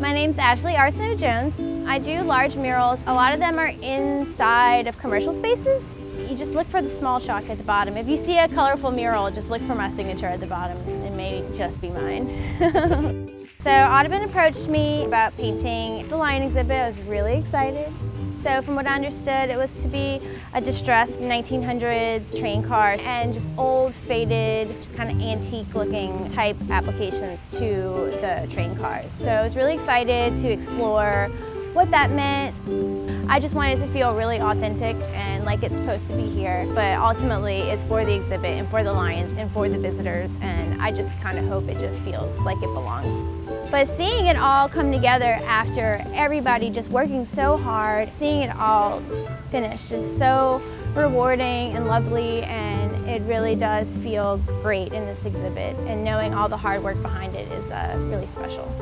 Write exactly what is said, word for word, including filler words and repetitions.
My name's Ashlee Arceneaux Jones. I do large murals. A lot of them are inside of commercial spaces. You just look for the small chalk at the bottom. If you see a colorful mural, just look for my signature at the bottom. It may just be mine. So Audubon approached me about painting the lion exhibit. I was really excited. So from what I understood, it was to be a distressed nineteen hundreds train car and just old, faded, just kind of antique-looking type applications to the train cars. So I was really excited to explore what that meant. I just wanted to feel really authentic and like it's supposed to be here, but ultimately it's for the exhibit and for the lions and for the visitors, and I just kind of hope it just feels like it belongs. But seeing it all come together after everybody just working so hard, seeing it all finished is so rewarding and lovely, and it really does feel great in this exhibit, and knowing all the hard work behind it is uh, really special.